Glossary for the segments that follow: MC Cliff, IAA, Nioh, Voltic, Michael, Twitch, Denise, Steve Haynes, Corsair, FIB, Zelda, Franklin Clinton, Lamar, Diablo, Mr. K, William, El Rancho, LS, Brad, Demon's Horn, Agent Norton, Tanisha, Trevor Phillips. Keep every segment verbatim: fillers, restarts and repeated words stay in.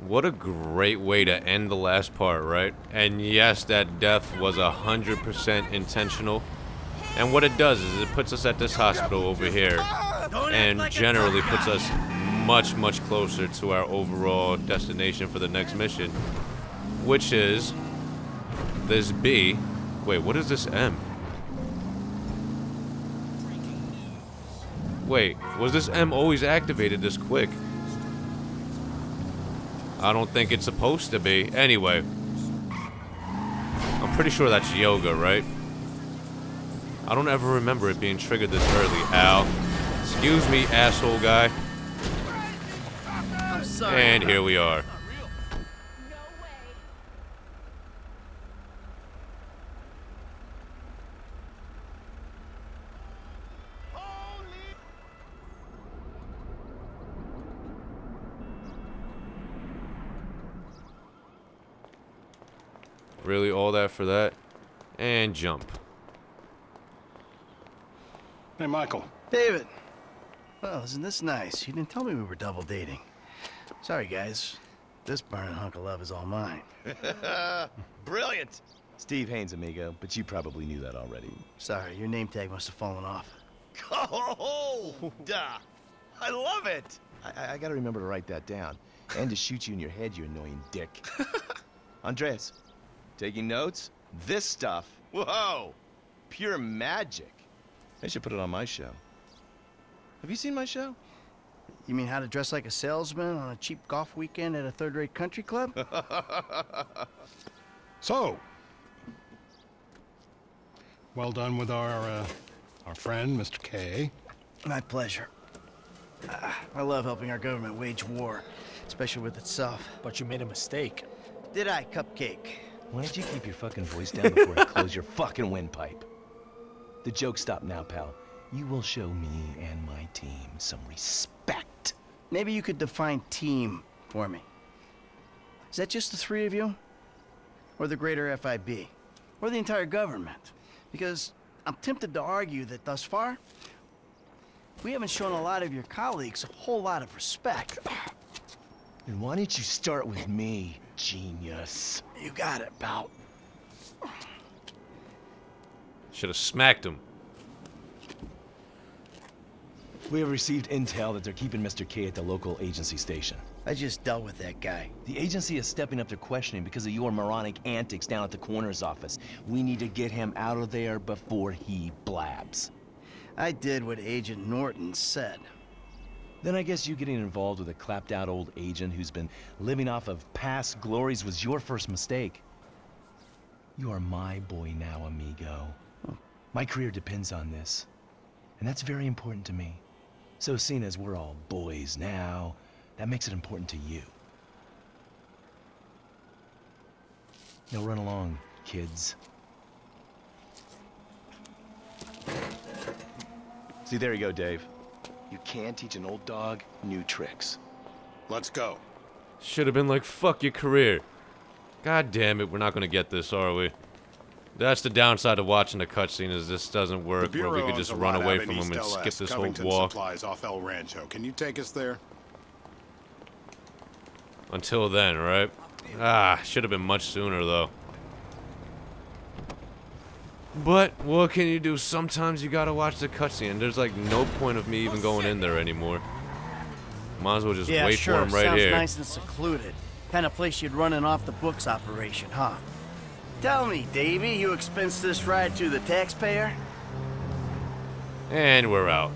What a great way to end the last part, right? And yes, that death was one hundred percent intentional. And what it does is it puts us at this hospital over here and generally puts us much, much closer to our overall destination for the next mission, which is this B. Wait, what is this M? Wait, was this M always activated this quick? I don't think it's supposed to be. Anyway, I'm pretty sure that's yoga, right? I don't ever remember it being triggered this early. Ow. Excuse me, asshole guy. I'm sorry. And here we are. Really, all that for that? And jump. Hey, Michael. David. Well, isn't this nice? You didn't tell me we were double dating. Sorry, guys. This burning hunk of love is all mine. Brilliant. Steve Haynes, amigo, but you probably knew that already. Sorry, your name tag must have fallen off. Oh, duh. I love it. I, I gotta remember to write that down. And to shoot you in your head, you annoying dick. Andreas. Taking notes? This stuff? Whoa! Pure magic. They should put it on my show. Have you seen my show? You mean how to dress like a salesman on a cheap golf weekend at a third-rate country club? So, well done with our uh, our friend, Mister K. My pleasure. Uh, I love helping our government wage war, especially with itself. But you made a mistake. Did I, Cupcake? Why don't you keep your fucking voice down before I close your fucking windpipe? The joke stopped now, pal. You will show me and my team some respect. Maybe you could define team for me. Is that just the three of you? Or the greater F I B? Or the entire government? Because I'm tempted to argue that thus far, we haven't shown a lot of your colleagues a whole lot of respect. And why don't you start with me, genius? You got it, pal. Should have smacked him. We have received intel that they're keeping Mister K at the local agency station. I just dealt with that guy. The agency is stepping up their questioning because of your moronic antics down at the coroner's office. We need to get him out of there before he blabs. I did what Agent Norton said. Then I guess you getting involved with a clapped-out old agent who's been living off of past glories was your first mistake. You are my boy now, amigo. Huh. My career depends on this, and that's very important to me. So seeing as we're all boys now, that makes it important to you. Now run along, kids. See, there you go, Dave. You can't teach an old dog new tricks. Let's go. Should have been like, fuck your career. God damn it, we're not gonna get this, are we? That's the downside of watching the cutscene, is this doesn't work where we could just run away from him and skip this whole walk. Supplies off El Rancho. Can you take us there? Until then, right? Ah, should have been much sooner though. But what can you do? Sometimes you gotta watch the cutscene. There's like no point of me even going in there anymore. Might as well just yeah, wait sure. for him right Sounds here. Nice and secluded. Kind of place you'd run an off the books operation, huh? Tell me, Davey, you expense this ride to the taxpayer? And we're out.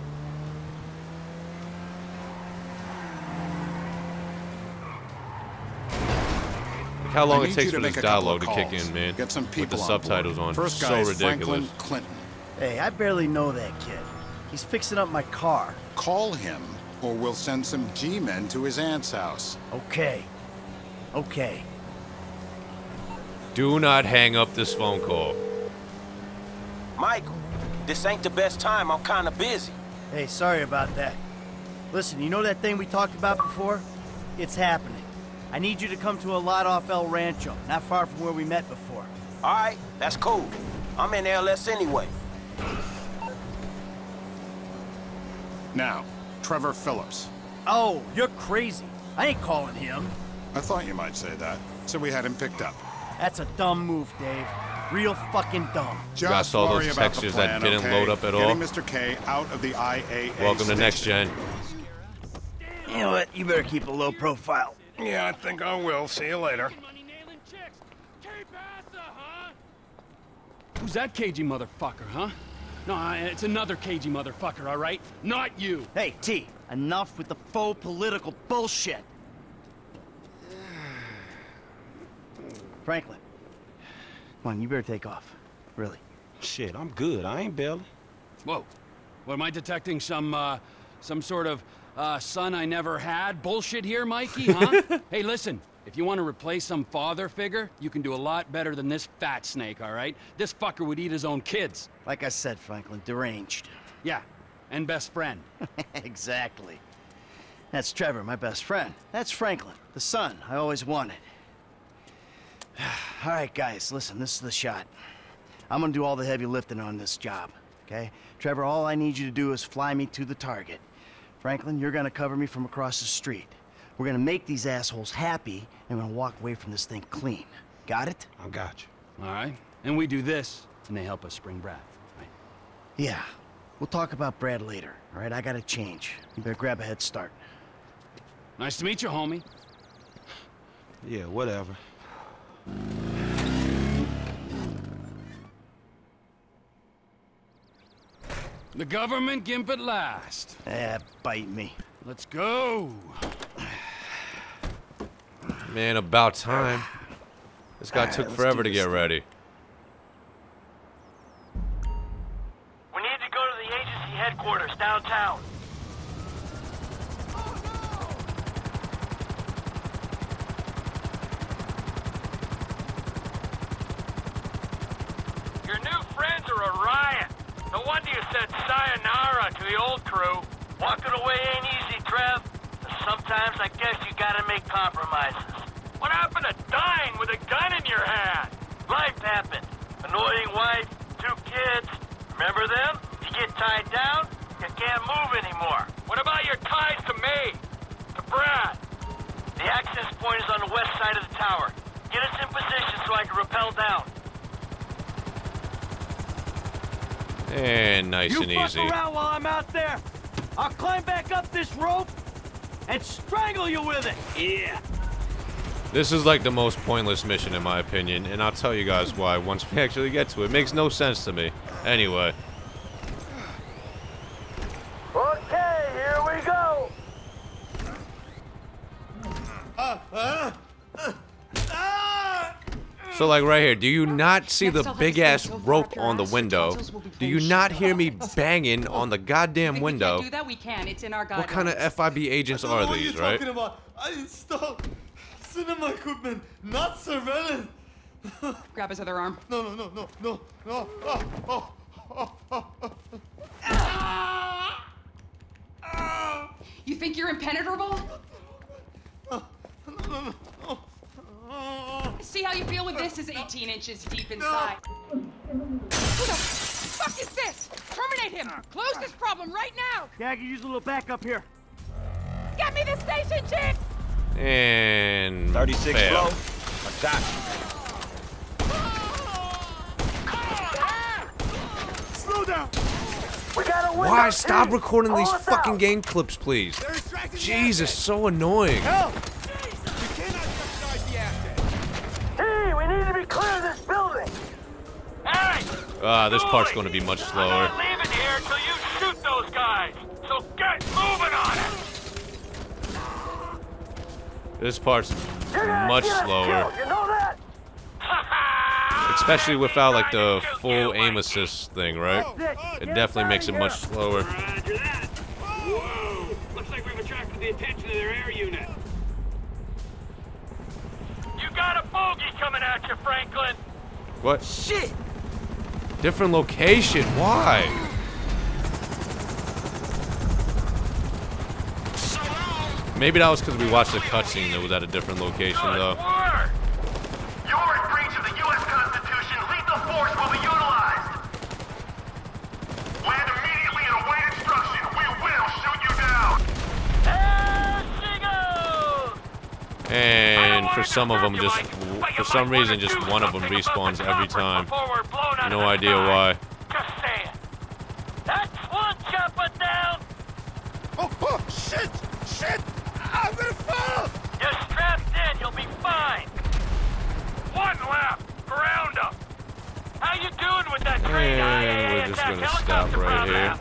How long it takes for this dialogue to kick in, man. Get some people with the subtitles on. First guy is Franklin Clinton. Hey, I barely know that kid. He's fixing up my car. Call him, or we'll send some G men to his aunt's house. Okay. Okay. Do not hang up this phone call. Michael, this ain't the best time. I'm kind of busy. Hey, sorry about that. Listen, you know that thing we talked about before? It's happening. I need you to come to a lot off El Rancho, not far from where we met before. All right, that's cool. I'm in L S anyway. Now, Trevor Phillips. Oh, you're crazy. I ain't calling him. I thought you might say that, so we had him picked up. That's a dumb move, Dave. Real fucking dumb. You guys saw those textures that didn't okay? load up at all? Getting Mister K out of the I A A Welcome station. to Next Gen. You know what? You better keep a low profile. Yeah, I think I will. See you later. Who's that cagey motherfucker, huh? No, it's another cagey motherfucker, all right? Not you! Hey, T, enough with the faux political bullshit! Franklin, come on, you better take off. Really. Shit, I'm good. I ain't bailing. Whoa. What, am I detecting some, uh, some sort of, uh, son I never had bullshit here, Mikey, huh? Hey, listen. If you want to replace some father figure, you can do a lot better than this fat snake, all right? This fucker would eat his own kids. Like I said, Franklin, deranged. Yeah, and best friend. Exactly. That's Trevor, my best friend. That's Franklin, the son I always wanted. All right, guys, listen, this is the shot. I'm gonna do all the heavy lifting on this job, okay? Trevor, all I need you to do is fly me to the target. Franklin, you're gonna cover me from across the street. We're gonna make these assholes happy, and we're gonna walk away from this thing clean. Got it? I got you. All right. And we do this, and they help us spring Brad, right? Yeah. We'll talk about Brad later, all right? I gotta change. You better grab a head start. Nice to meet you, homie. Yeah, whatever. The government gimp at last. Eh, bite me. Let's go. Man, about time. This guy took forever to get ready. We need to go to the agency headquarters downtown. Oh, no! Your new friends are a riot. No wonder you said sayonara to the old crew. Walking away ain't easy, Trev. Sometimes I guess you gotta make compromises. What happened to dying with a gun in your hand? Life happened. Annoying wife, two kids. Remember them? You get tied down, you can't move anymore. What about your ties to me? To Brad? The access point is on the west side of the tower. Get us in position so I can rappel down. And nice you and easy. You fuck around while I'm out there. I'll climb back up this rope and strangle you with it. Yeah. This is like the most pointless mission in my opinion, and I'll tell you guys why once we actually get to it. It makes no sense to me. Anyway. Okay, here we go. Uh, uh, uh, uh, so like right here, do you not see the big ass rope on the window? Do you not hear me banganging on the goddamn window? Do that we can. It's in our guidelines. What kind of F I B agents are these, right? I didn't stop. Cinema equipment, not surveillance. Grab his other arm. No, no, no, no, no, no. Oh, oh, oh, oh, oh. Ah! Ah! You think you're impenetrable? No, no, no, no, no. Oh. See how you feel when this is eighteen inches deep inside. No. Who the fuck is this? Terminate him. Close this problem right now. Yeah, I can use a little backup here. Get me the station chick. And thirty-six low. Attack. Slow down. We gotta win. Why stop team. recording All these fucking out. game clips, please? Jesus, so annoying. Help. You cannot subsidize the asset. Hey, we need to be clear of this building. Hey. Ah, uh, this part's going to be much slower. I'm not leaving here till you shoot those guys. So get moving on it. This part's much slower, you know that? Especially without like the full aim assist thing, right? It definitely makes it much slower. Roger that. Whoa. Looks like we've attracted the attention of their air unit. You got a bogey coming at you, Franklin. What? Shit. Different location. Why? Maybe that was because we watched a cutscene that was at a different location, though. You are in breach of the U S Constitution. Lethal force will be utilized. Land immediately and await instruction. We will shoot you down. And she goes. And for some of them, just for some reason, just one of them respawns every time. No idea why. Just saying. That's one chopper down. Oh, oh, shit! Shit! I'm gonna fall! You're strapped in. You'll be fine. One left. Round up. How you doing with that train? And we're just gonna stop right here.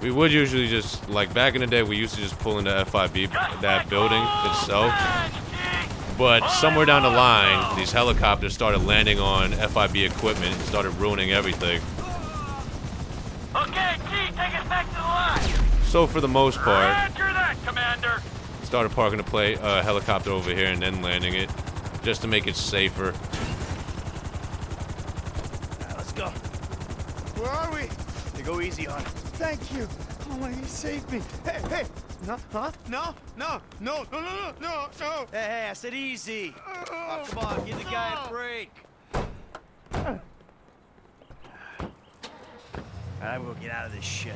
We would usually just, like, back in the day, we used to just pull into F I B, that building itself. But somewhere down the line, these helicopters started landing on F I B equipment and started ruining everything. Okay, G, take us back to the line. So for the most part, Roger that, Commander. Started parking the play, uh, helicopter over here and then landing it, just to make it safer. Right, let's go. Where are we? They go easy on us. Thank you. Oh my, you saved me. Hey, hey. No, huh? No, no, no, no, no, no, no. Hey, hey, I said easy. Oh, oh, come on, give the guy no. a break. Uh. I will get out of this shit.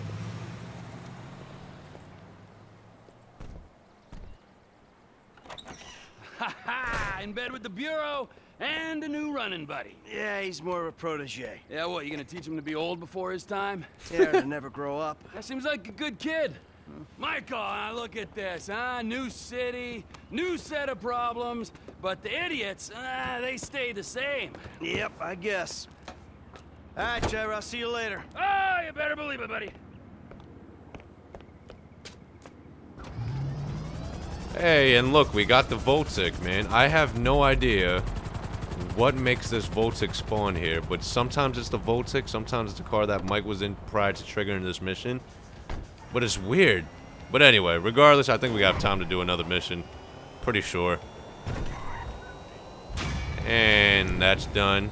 Ha ha! In bed with the Bureau and a new running buddy. Yeah, he's more of a protege. Yeah, what, you gonna teach him to be old before his time? Yeah, to never grow up. That seems like a good kid. Huh? Michael, uh, look at this, huh? New city, new set of problems, but the idiots, uh, they stay the same. Yep, I guess. All right, Trevor, I'll see you later. Oh, you better believe it, buddy. Hey, and look, we got the Voltic, man. I have no idea what makes this Voltic spawn here, but sometimes it's the Voltic, sometimes it's the car that Mike was in prior to triggering this mission. But it's weird. But anyway, regardless, I think we have time to do another mission. Pretty sure. And that's done.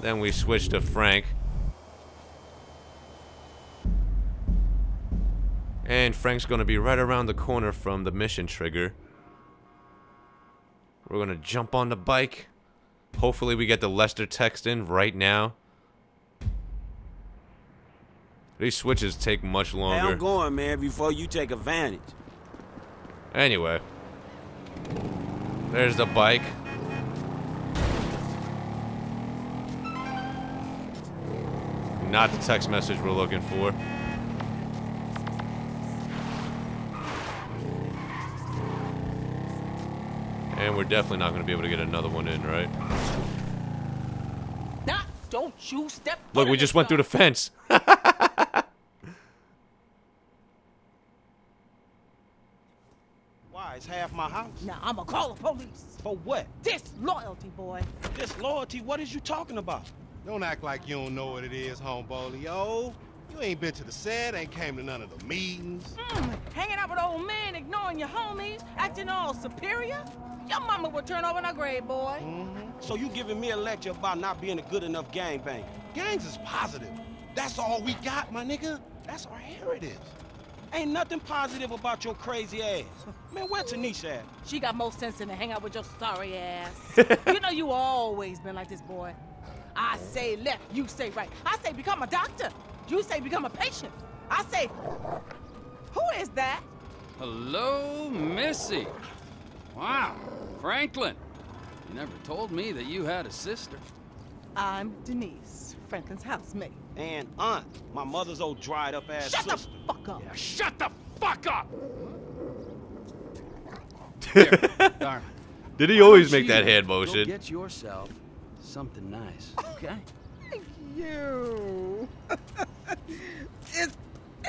Then we switch to Frank. And Frank's gonna be right around the corner from the mission trigger. We're gonna jump on the bike. Hopefully we get the Lester text in right now. These switches take much longer. Hey, I'm going, man, before you take advantage. Anyway. There's the bike. Not the text message we're looking for. And we're definitely not going to be able to get another one in, right? Nah, don't you step. Look, we just went through the fence. Why, it's half my house. Nah, I'm going to call the police. For what? Disloyalty, boy. Disloyalty? What is you talking about? Don't act like you don't know what it is, homeboy. Yo, you ain't been to the set, ain't came to none of the meetings. Mm, hanging out with old men, ignoring your homies, acting all superior. Your mama will turn over in her grave, boy. Mm-hmm. So you giving me a lecture about not being a good enough gangbanger? Gangs is positive. That's all we got, my nigga. That's our heritage. Ain't nothing positive about your crazy ass. Man, where Tanisha at? She got more sense than to hang out with your sorry ass. You know you always been like this, boy. I say left, you say right. I say become a doctor. You say become a patient. I say, who is that? Hello, Missy. Wow, Franklin. You never told me that you had a sister. I'm Denise, Franklin's housemate. And aunt, my mother's old dried up ass sister. Shut the fuck up. Yeah, shut the fuck up. Here, darling. Did he always make that head motion? Get yourself something nice. Okay. Thank you. It's,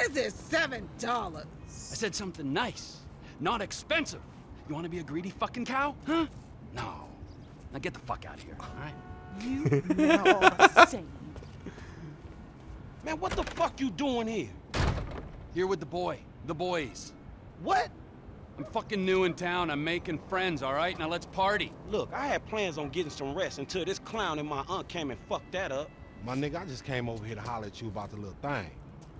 is it seven dollars? I said something nice, not expensive. You want to be a greedy fucking cow? Huh? No. Now get the fuck out of here, all right? You know I'm saying. Man, what the fuck you doing here? Here with the boy. The boys. What? I'm fucking new in town. I'm making friends, all right? Now let's party. Look, I had plans on getting some rest until this clown and my aunt came and fucked that up. My nigga, I just came over here to holler at you about the little thing.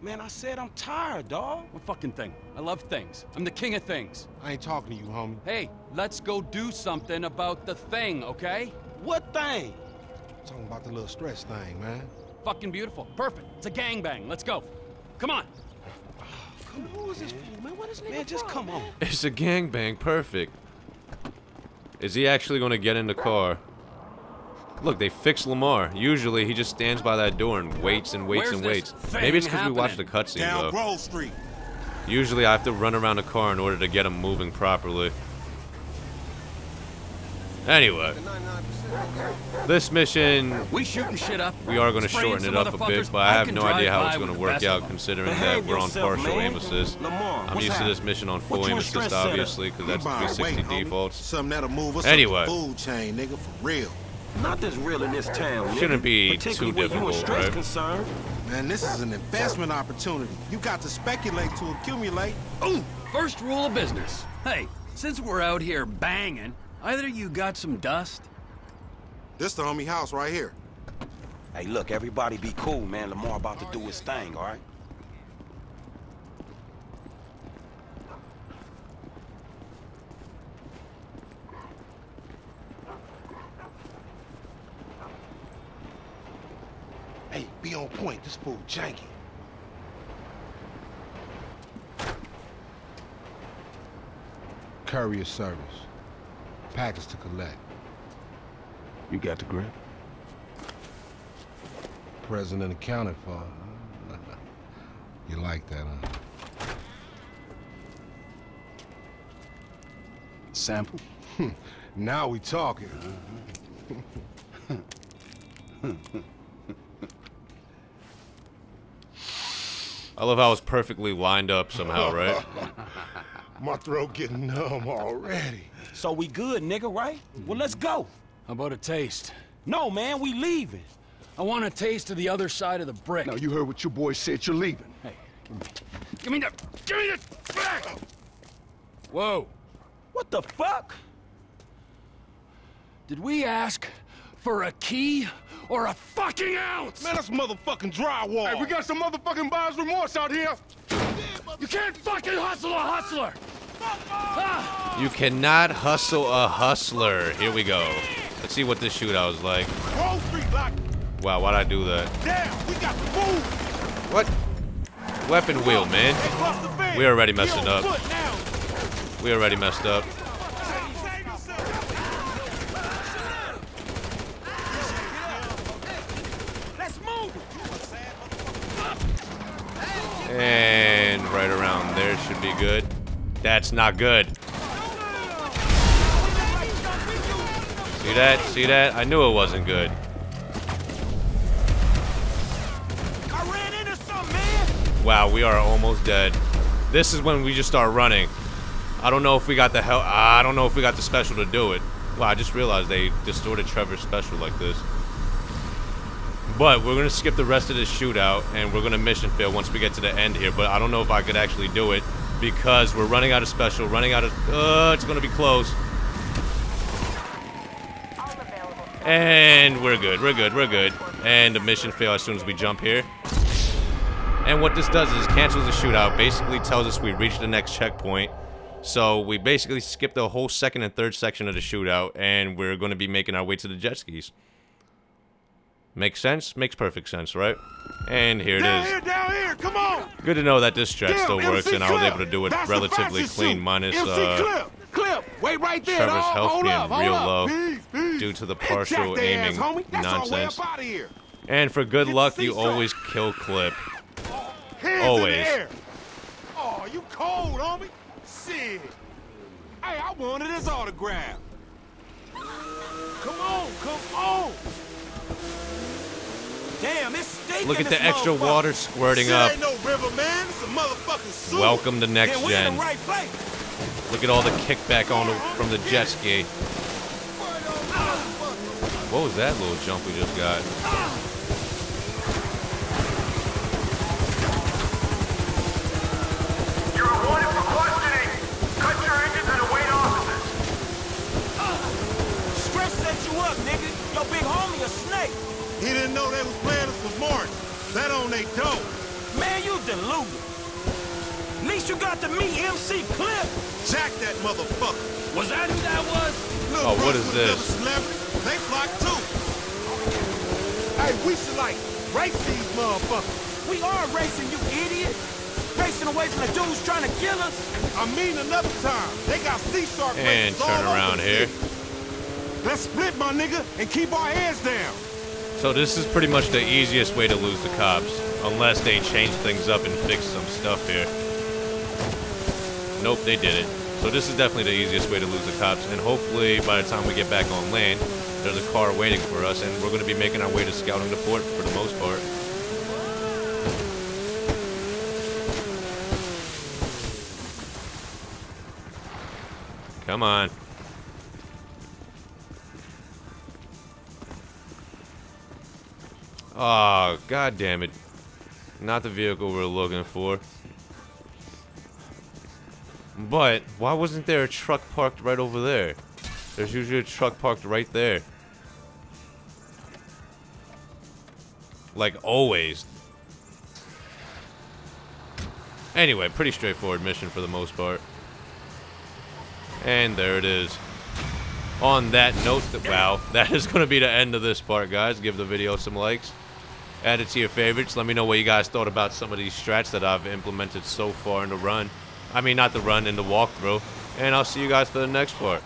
Man, I said I'm tired, dawg. What fucking thing? I love things. I'm the king of things. I ain't talking to you, homie. Hey, let's go do something about the thing, okay? What thing? I'm talking about the little stress thing, man. Fucking beautiful. Perfect. It's a gangbang. Let's go. Come on. Oh, come on. Who is this fool, man? What is this nigga? Man, just come on. It's a gangbang. Perfect. Is he actually going to get in the car? Look, they fixed Lamar. Usually, he just stands by that door and waits and waits Where's and waits. Maybe it's because we watched the cutscene, though. Grove Street. Usually, I have to run around the car in order to get him moving properly. Anyway, this mission, we shooting shit up. We are going to shorten it up a bit, but I have no idea how it's going to work out, considering that we're on partial aim assist. I'm used to this mission on full aim assist, obviously, because that's three sixty defaults. Anyway, not this real in this town. Shouldn't be too difficult, right? Man, this is an investment opportunity. You got to speculate to accumulate. Ooh, first rule of business. Hey, since we're out here banging, either you got some dust? This the homie house right here. Hey, look, everybody be cool, man. Lamar about to do his thing, all right? Hey, be on point. This fool janky. Courier service. Package to collect. You got the grip? President accounted for. You like that, huh? Sample? Now we talking. I love how it's perfectly lined up somehow, right? My throat getting numb already. So we good, nigga, right? Well, let's go. How about a taste? No, man, we leaving. I want a taste of the other side of the brick. Now, you heard what your boy said. You're leaving. Hey, give me the... Give me the... Back! Whoa. What the fuck? Did we ask for a key or a fucking ounce? Man, that's motherfucking drywall. Hey, we got some motherfucking buyer's remorse out here. You can't fucking hustle a hustler! Ah. You cannot hustle a hustler. Here we go. Let's see what this shootout was like. Wow, why'd I do that? What? Weapon wheel, man. We already messing up. We already messed up. And right around there should be good. That's not good. See that? See that? I knew it wasn't good. Wow, we are almost dead. This is when we just start running. I don't know if we got the hell. I don't know if we got the special to do it. Wow, I just realized they distorted Trevor's special like this. But we're gonna skip the rest of this shootout and we're gonna mission fail once we get to the end here. But I don't know if I could actually do it because we're running out of special, running out of. Uh, it's gonna be close. And we're good, we're good, we're good. And the mission fail as soon as we jump here. And what this does is cancels the shootout, basically tells us we reached the next checkpoint. So we basically skipped the whole second and third section of the shootout and we're gonna be making our way to the jet skis. Makes sense? Makes perfect sense, right? And here it is. Down here, down here, come on. Good to know that this strat still works and I was able to do it relatively clean, minus uh, Trevor's health being real low due to the partial aiming nonsense. And for good luck, you always kill Clip. Always. Oh, you cold, homie? Shit. Hey, I wanted his autograph. Come on, come on. Damn, it's stinking. Look at the extra water squirting up. Ain't no river, man. It's a motherfucking sewer. Welcome to next yeah, gen. Right look at all the kickback on the, from the jet ski. What was that little jump we just got? You're awarded for questioning. Cut your engines and await officers. Stress set you up, nigga. Your big homie a snake. He didn't know they was playing us this morning. That on they dope. Man, you deluded. At least you got to meet M C Cliff. Jack that motherfucker. Was that who that was? Little oh, what is this? They flocked too. Hey, we should like race these motherfuckers. We are racing, you idiot. Racing away from the dudes trying to kill us. I mean another time. They got sea shark. And turn around here. City. Let's split, my nigga, and keep our heads down. So this is pretty much the easiest way to lose the cops, unless they change things up and fix some stuff here. Nope, they didn't. So this is definitely the easiest way to lose the cops, and hopefully by the time we get back on land, there's a car waiting for us, and we're going to be making our way to scouting the port for the most part. Come on. Oh, god damn it. Not the vehicle we're looking for. But why wasn't there a truck parked right over there? There's usually a truck parked right there. Like always. Anyway, pretty straightforward mission for the most part. And there it is. On that note, that, wow, that is going to be the end of this part, guys. Give the video some likes. Add it to your favorites. Let me know what you guys thought about some of these strats that I've implemented so far in the run. I mean, not the run, in the walkthrough. And I'll see you guys for the next part.